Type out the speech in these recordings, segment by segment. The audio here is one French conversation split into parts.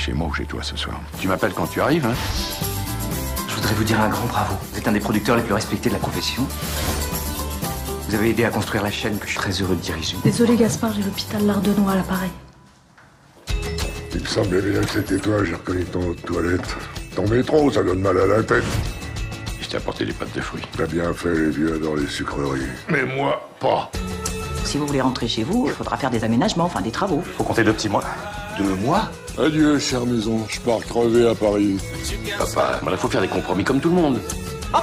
Chez moi ou chez toi ce soir. Tu m'appelles quand tu arrives, hein? Je voudrais vous dire un grand bravo. Vous êtes un des producteurs les plus respectés de la profession. Vous avez aidé à construire la chaîne que je suis très heureux de diriger. Désolé Gaspard, j'ai l'hôpital Lardenois à l'appareil. Il me semblait bien que c'était toi, j'ai reconnu ton toilette. T'en mets trop, ça donne mal à la tête. Je t'ai apporté des pâtes de fruits. T'as bien fait, les vieux dans les sucreries. Mais moi, pas. Si vous voulez rentrer chez vous, il faudra faire des aménagements, enfin des travaux. Faut compter 2 petits mois. 2 mois? Adieu, chère maison, je pars crever à Paris. Papa, il faut faire des compromis comme tout le monde. Ah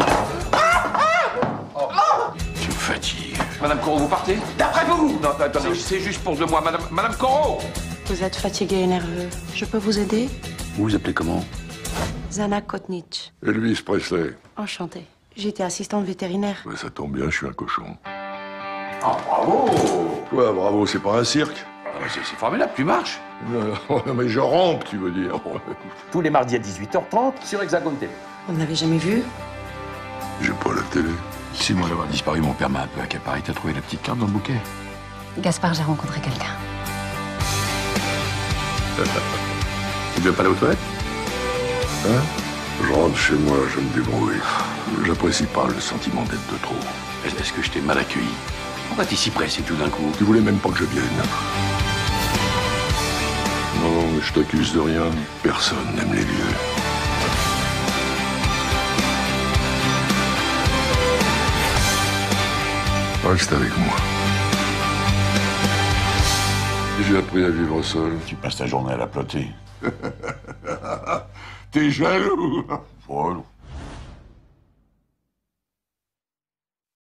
tu me fatigues. Madame Corot, vous partez? D'après vous? Non, attendez, c'est juste pour 2 mois. Madame Corot! Vous êtes fatigué et nerveux. Je peux vous aider? Vous vous appelez comment? Zana Kotnitch. Elvis Presley. Enchanté. J'étais assistante vétérinaire. Ben, ça tombe bien, je suis un cochon. Ah, bravo! Toi, bravo, c'est pas un cirque. C'est formidable, tu marches. Non, mais je rampe, tu veux dire. Tous les mardis à 18h30 sur Hexagone TV. On ne l'avait jamais vu? J'ai pas la télé. Si moi d'avoir disparu, mon père m'a un peu accaparé. T'as trouvé la petite carte dans le bouquet? Gaspard, j'ai rencontré quelqu'un. Tu veux pas aller aux toilettes? Hein? Je rentre chez moi, je me débrouille. J'apprécie pas le sentiment d'être de trop. Est-ce que je t'ai mal accueilli? Pourquoi t'es si pressé tout d'un coup? Tu voulais même pas que je vienne. Non, mais je t'accuse de rien. Personne n'aime les vieux. Reste avec moi. J'ai appris à vivre seul. Tu passes ta journée à la ploter. T'es jaloux. Voilà.